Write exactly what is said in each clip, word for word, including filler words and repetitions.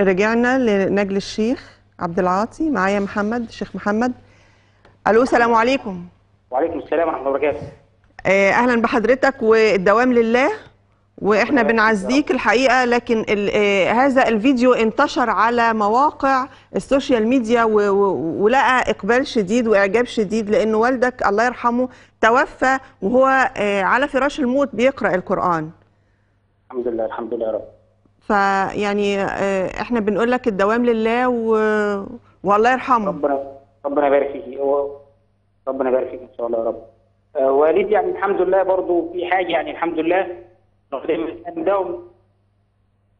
رجعنا لنجل الشيخ عبدالعاطي. معايا محمد الشيخ محمد. الو، السلام عليكم. وعليكم السلام ورحمه الله وبركاته. اهلا بحضرتك والدوام لله، واحنا بنعزيك الحقيقه. لكن هذا الفيديو انتشر على مواقع السوشيال ميديا ولقى اقبال شديد واعجاب شديد، لان والدك الله يرحمه توفى وهو على فراش الموت بيقرا القران. الحمد لله الحمد لله يا رب. فيعني احنا بنقول لك الدوام لله و... والله يرحمه. ربنا ربنا يبارك فيكي، ربنا يبارك فيكي ان شاء الله يا رب. آه والدي يعني الحمد لله برضه في حاجه، يعني الحمد لله دايما كان مداوم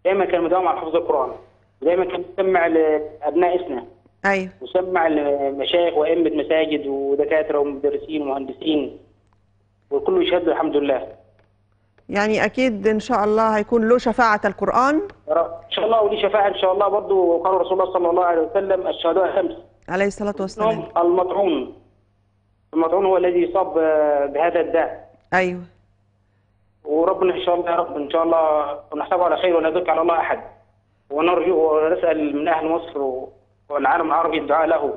دايما كان مداوم على حفظ القران، ودايما كان بيسمع لابنائنا. ايوه. وسمع لمشايخ وائمه مساجد ودكاتره ومدرسين ومهندسين، والكل يشهد الحمد لله. يعني اكيد ان شاء الله هيكون له شفاعه القران ان شاء الله، وليه شفاعه ان شاء الله برضه. وقال رسول الله صلى الله عليه وسلم: الشهداء خمس عليه الصلاه والسلام، المطعون المطعون هو الذي يصاب بهذا الداء. ايوه. وربنا ان شاء الله يا رب ان شاء الله ونحسبه على خير، ولا نذكر على الله احد، ونرجو ونسال من اهل مصر والعالم العربي الدعاء له.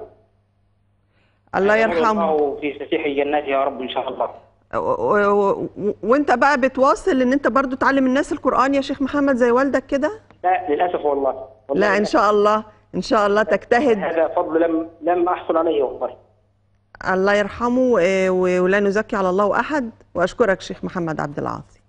الله يرحمه في فسيح الجنات يا رب ان شاء الله. وانت بقى بتواصل ان انت برضو تعلم الناس القرآن يا شيخ محمد زي والدك كده؟ لا للاسف والله, والله لا ان شاء الله ان شاء الله تجتهد. هذا فضل لم لم احصل عليه والله. الله يرحمه ولا نزكي على الله احد. واشكرك شيخ محمد عبدالعاطي.